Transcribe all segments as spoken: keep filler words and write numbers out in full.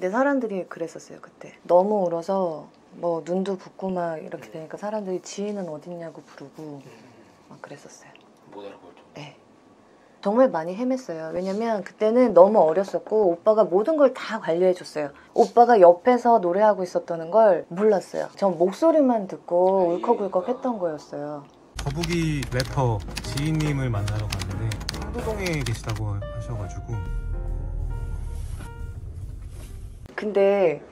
근데 사람들이 그랬었어요 그때. 너무 울어서 뭐 눈도 붓고 막 이렇게 음. 되니까 사람들이 지이는 어딨냐고 부르고 음. 막 그랬었어요. 못 알아볼 정도. 네. 정말 많이 헤맸어요. 왜냐면 그때는 너무 어렸었고 오빠가 모든 걸 다 관리해줬어요. 오빠가 옆에서 노래하고 있었다는 걸 몰랐어요. 전 목소리만 듣고 울컥울컥 했던 거였어요. 거북이 래퍼 지이님을 만나러 갔는데 한도동에 계시다고 하셔가지고. 근데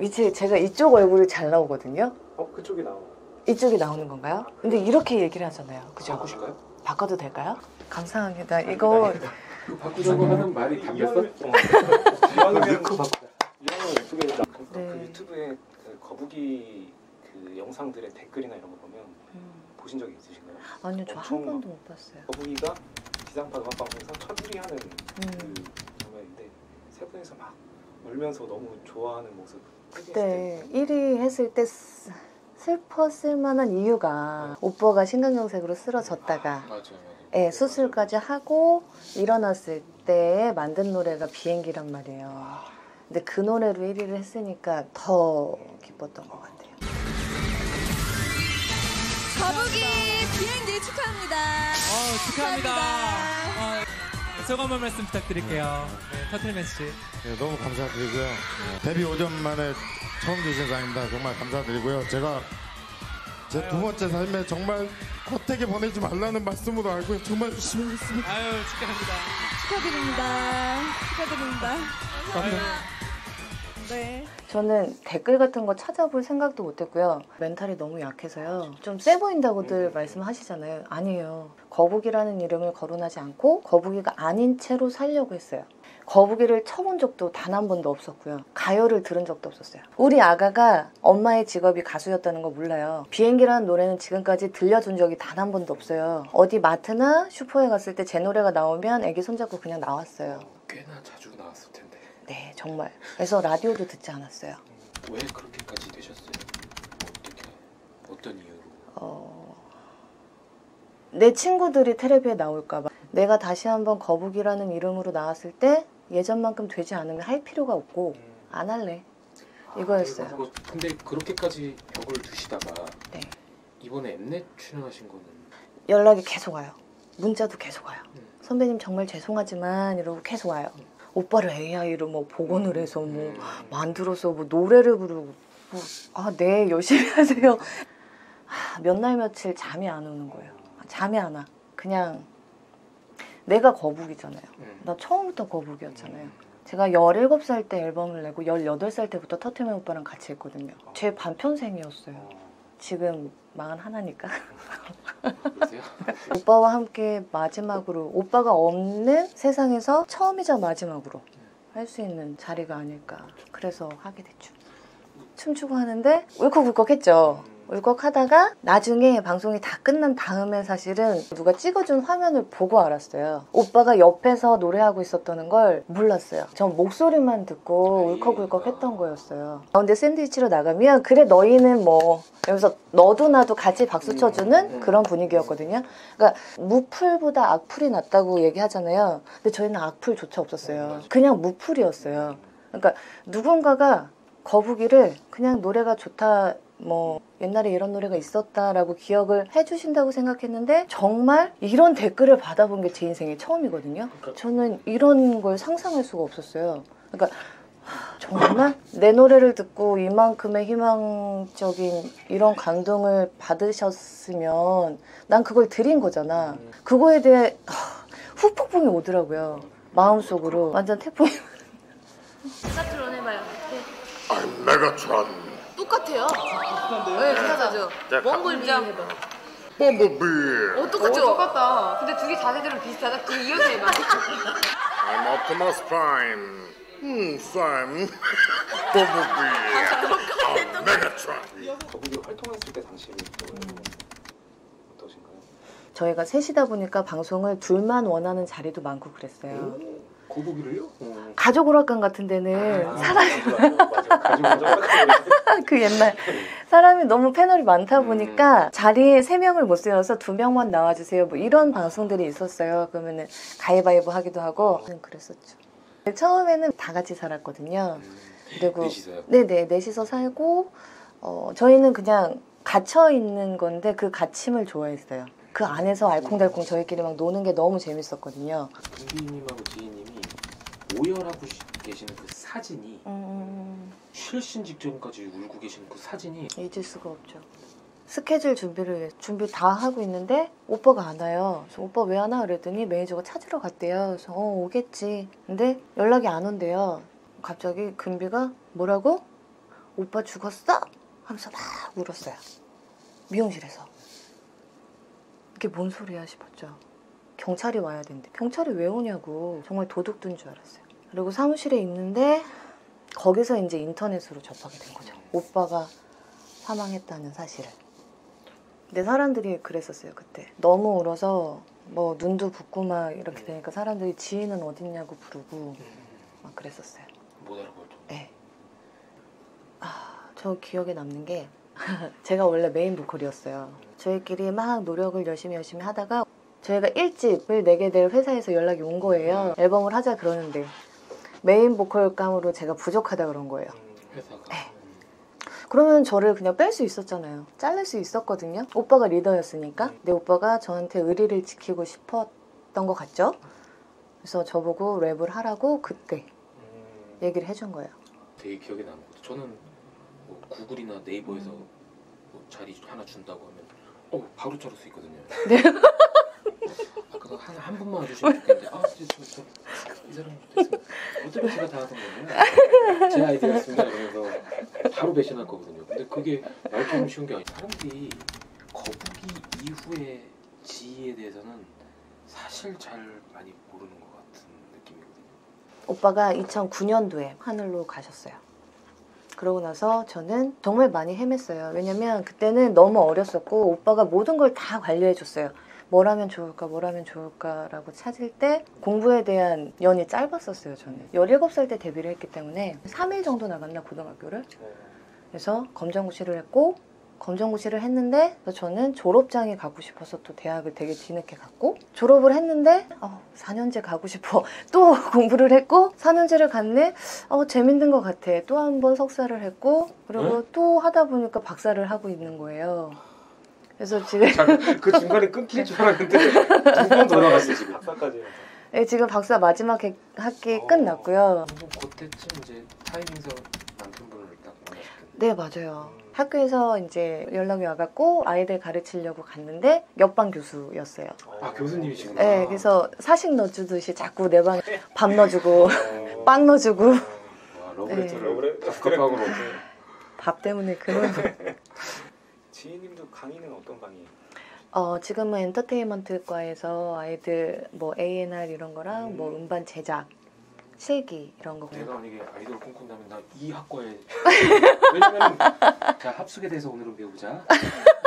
이제 제가 이쪽 얼굴이 잘 나오거든요. 어? 그쪽이 나오고 이쪽이 나오는 건가요? 근데 이렇게 얘기를 하잖아요. 그죠? 바꾸실까요? 바꿔도 될까요? 감사합니다. 이거 바꾸자고 하는 말이 담겼어? 그 유튜브에 그 거북이 그 영상들의 댓글이나 이런 거 보면 음. 보신 적이 있으신가요? 아니요, 저 한 번도 못 봤어요. 거북이가 지상파 음악방송에서 처질이하는 음. 그 장면인데 세 분이서 막 울면서 너무 좋아하는 모습. 그때 일 위 했을 때 슬펐을 만한 이유가 네. 오빠가 심근경색으로 쓰러졌다가 아, 맞아요. 예, 수술까지 하고 일어났을 때 만든 노래가 비행기란 말이에요. 근데 그 노래로 일 위를 했으니까 더 기뻤던 것 같아요. 거북이 비행기 축하합니다. 어, 축하합니다. 축하합니다. 어, 소감 한 말씀 부탁드릴게요. 네, 터틀맨 씨. 네, 너무 감사드리고요. 데뷔 오 년 만에 처음 주신 상입니다. 정말 감사드리고요. 제가 제 두 번째 삶에 정말 어떻게 보내지 말라는 말씀으로 알고 정말 열심히 했습니다. 아유, 축하합니다. 축하드립니다. 축하드립니다. 감사합니다. 네. 저는 댓글 같은 거 찾아볼 생각도 못했고요. 멘탈이 너무 약해서요. 좀 세 보인다고들 음. 말씀하시잖아요. 아니에요. 거북이라는 이름을 거론하지 않고 거북이가 아닌 채로 살려고 했어요. 거북이를 쳐본 적도 단 한 번도 없었고요. 가요를 들은 적도 없었어요. 우리 아가가 엄마의 직업이 가수였다는 거 몰라요. 비행기라는 노래는 지금까지 들려준 적이 단 한 번도 없어요. 어디 마트나 슈퍼에 갔을 때 제 노래가 나오면 애기 손잡고 그냥 나왔어요. 꽤나 자주 나왔을 텐데. 네, 정말. 그래서 라디오도 듣지 않았어요. 왜 그렇게까지 되셨어요? 어떻게? 어떤 이유로? 어... 내 친구들이 텔레비에 나올까 봐. 내가 다시 한번 거북이라는 이름으로 나왔을 때 예전만큼 되지 않으면 할 필요가 없고 음. 안 할래 이거였어요. 아, 근데 그렇게까지 벽을 두시다가 네. 이번에 엠넷 출연하신 거는? 연락이 계속 와요. 문자도 계속 와요. 음. 선배님 정말 죄송하지만 이러고 계속 와요. 음. 오빠를 에이아이로 뭐 복원을 해서 뭐 음. 만들어서 뭐 노래를 부르고 뭐, 아, 네 열심히 하세요. 아, 몇 날 며칠 잠이 안 오는 거예요. 잠이 안 와. 그냥 내가 거북이잖아요. 음. 나 처음부터 거북이였잖아요. 음. 제가 열일곱 살 때 앨범을 내고 열여덟 살 때부터 터틀맨 오빠랑 같이 했거든요. 어. 제 반편생이었어요. 어. 지금 망한 하나니까. 오빠와 함께 마지막으로 오빠가 없는 세상에서 처음이자 마지막으로 음. 할 수 있는 자리가 아닐까. 그래서 하게 됐죠. 음. 춤추고 하는데 울컥울컥 했죠. 음. 울컥하다가 나중에 방송이 다 끝난 다음에 사실은 누가 찍어준 화면을 보고 알았어요. 오빠가 옆에서 노래하고 있었다는 걸 몰랐어요. 전 목소리만 듣고 울컥울컥 했던 거였어요. 근데 샌드위치로 나가면 그래 너희는 뭐 여기서 너도 나도 같이 박수 쳐주는 그런 분위기였거든요. 그러니까 무풀보다 악풀이 낫다고 얘기하잖아요. 근데 저희는 악풀조차 없었어요. 그냥 무풀이었어요. 그러니까 누군가가 거북이를 그냥 노래가 좋다 뭐 옛날에 이런 노래가 있었다라고 기억을 해주신다고 생각했는데 정말 이런 댓글을 받아본 게 제 인생의 처음이거든요. 저는 이런 걸 상상할 수가 없었어요. 그러니까 정말 내 노래를 듣고 이만큼의 희망적인 이런 감동을 받으셨으면 난 그걸 드린 거잖아. 그거에 대해 후폭풍이 오더라고요. 마음속으로 완전 태풍이. 사투론 해봐요. 아, 메가트론. 똑같아요. 네, 똑같아요. 멍굴비 해봐. 멍굴비. 어, 똑같죠? 오, 똑같다. 근데 두 개 자세들은 비슷하다. 그 이어서 해봐. I'm Optimus Prime. 음, Prime. 멍굴비. 메가트론. 거북이 활동했을 때 당시에 어떠신가요? 저희가 셋이다 보니까 방송을 둘만 원하는 자리도 많고 그랬어요. 거북이를요? 음. 가족 오락관 같은 데는 아, 사람이 그 옛날 사람이 너무 패널이 많다 보니까 음. 자리에 세 명을 못 세워서 두 명만 나와주세요 뭐 이런 방송들이 있었어요. 그러면은 가위바위보 하기도 하고 그랬었죠. 처음에는 다 같이 살았거든요. 음, 그리고 넷이서요? 네네, 넷이서 살고 어, 저희는 그냥 갇혀있는 건데 그 갇힘을 좋아했어요. 그 안에서 알콩달콩 저희끼리 막 노는 게 너무 재밌었거든요. 은비님하고 지희님이 오열하고 계시는 그 사진이 음... 실신 직전까지 울고 계시는 그 사진이 잊을 수가 없죠. 스케줄 준비를 위해서 준비 다 하고 있는데 오빠가 안 와요. 그래서 오빠 왜 안 와? 그랬더니 매니저가 찾으러 갔대요. 그래서 어 오겠지. 근데 연락이 안 온대요. 갑자기 금비가 뭐라고? 오빠 죽었어? 하면서 막 울었어요. 미용실에서. 이게 뭔 소리야 싶었죠. 경찰이 와야 된대. 경찰이 왜 오냐고. 정말 도둑든 줄 알았어요. 그리고 사무실에 있는데 거기서 이제 인터넷으로 접하게 된 거죠. 오빠가 사망했다는 사실을. 근데 사람들이 그랬었어요 그때. 너무 울어서 뭐 눈도 붓고 막 이렇게 되니까 사람들이 지인은 어딨냐고 부르고 막 그랬었어요. 못 알아보죠. 네. 아, 저 기억에 남는 게 제가 원래 메인 보컬이었어요. 저희끼리 막 노력을 열심히 열심히 하다가 저희가 일 집을 내게 될 회사에서 연락이 온 거예요. 앨범을 하자 그러는데 메인 보컬감으로 제가 부족하다 그런 거예요. 회사가? 네. 그러면 저를 그냥 뺄 수 있었잖아요. 자를 수 있었거든요. 오빠가 리더였으니까. 근데 오빠가 저한테 의리를 지키고 싶었던 것 같죠? 그래서 저보고 랩을 하라고 그때 얘기를 해준 거예요. 되게 기억에 남는 거죠. 저는 뭐 구글이나 네이버에서 음. 뭐 자리 하나 준다고 하면 어, 바로 자를 수 있거든요. 네. 아까 한, 한 분만 와주시면 좋겠는데 아, 진짜 저, 저, 이 사람 됐습니다. 어차피 제가 다 하던 건데 제 아이디어였습니다. 그래서 바로 배신할 거거든요. 근데 그게 말처럼 쉬운 게 아니에요. 사람들이 거북이 이후의 지이에 대해서는 사실 잘 많이 모르는 것 같은 느낌이거든요. 오빠가 이천구 년도에 하늘로 가셨어요. 그러고 나서 저는 정말 많이 헤맸어요. 왜냐면 그때는 너무 어렸었고 오빠가 모든 걸 다 관리해줬어요. 뭘 하면 좋을까, 뭘 하면 좋을까라고 찾을 때 공부에 대한 연이 짧았었어요, 저는. 열일곱 살 때 데뷔를 했기 때문에 삼 일 정도 나갔나, 고등학교를. 그래서 검정고시를 했고 검정고시를 했는데 저는 졸업장이 가고 싶어서 또 대학을 되게 뒤늦게 갔고 졸업을 했는데 어, 사 년제 가고 싶어. 또 공부를 했고 사 년제를 갔네. 어, 재밌는 것 같아. 또 한 번 석사를 했고 그리고 응? 또 하다 보니까 박사를 하고 있는 거예요. 그래서 지금 그 중간에 끊길 줄 알았는데 두 번 돌아갔어요 지금. 박사까지. 네, 지금 박사 마지막 해, 학기 어, 끝났고요. 그때쯤 이제 타이밍상 남편분을 딱 만나셨겠네요. 네 맞아요. 음. 학교에서 이제 연락이 와갖고 아이들 가르치려고 갔는데 옆방 교수였어요. 아 교수님이시구나. 네, 그래서 사식 넣어주듯이 자꾸 내 방에 밥 넣어주고 어... 빵 넣어주고. 와 러브레터 러브레터. 밥값하고 먹어요. 밥 때문에 그런. 지희님도 강의는 어떤 강의예요? 어, 지금은 엔터테인먼트과에서 아이들 뭐 에이 엔 알 이런 거랑 음. 뭐 음반 제작, 실기 이런 거고. 내가 만약에 아이돌 꿈꾼다면 나 이 학과에 왜냐면 자 합숙에 대해서 오늘은 배우자.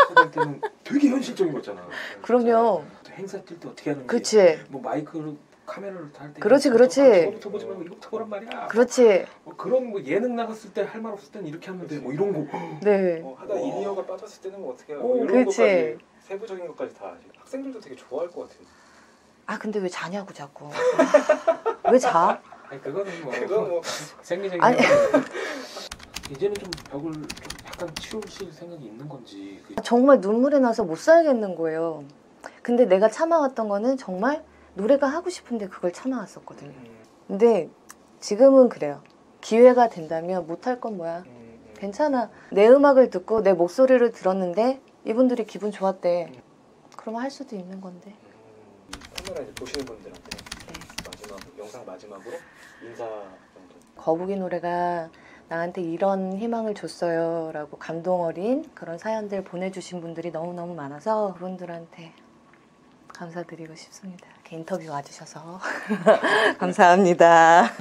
학생 때는 되게 현실적인 거잖아. 그럼요. 행사 뛸 때 어떻게 하는지. 그렇지. 뭐 마이크로 카메라를 다 할 때. 그렇지, 그렇지. 이거부터 보지 말고 이거부터 보란 말이야. 그렇지. 뭐 그런 뭐 예능 나갔을 때 할 말 없을 때는 이렇게 하면 돼. 뭐 이런 거. 네. 어, 하다 인이어가 빠졌을 때는 뭐 어떻게 하고. 오, 이런 그렇지. 것까지 세부적인 것까지 다 아시고. 학생들도 되게 좋아할 것 같아요. 아 근데 왜 자냐고 자꾸. 아, 왜 자? 아니 그거는 뭐. 그건 뭐 생리적인. 아니. 이제는 좀 벽을 좀 약간 치우실 생각이 있는 건지. 그게... 정말 눈물이 나서 못 살겠는 거예요. 근데 내가 참아왔던 거는 정말. 노래가 하고 싶은데 그걸 참아왔었거든요. 근데 지금은 그래요. 기회가 된다면 못할 건 뭐야. 괜찮아. 내 음악을 듣고 내 목소리를 들었는데 이분들이 기분 좋았대. 그러면 할 수도 있는 건데. 카메라 이제 보시는 분들한테 네. 마지막, 영상 마지막으로 인사 정도. 거북이 노래가 나한테 이런 희망을 줬어요 라고 감동 어린 그런 사연들 보내주신 분들이 너무너무 많아서 그분들한테 감사드리고 싶습니다. 이렇게 인터뷰 와주셔서 감사합니다.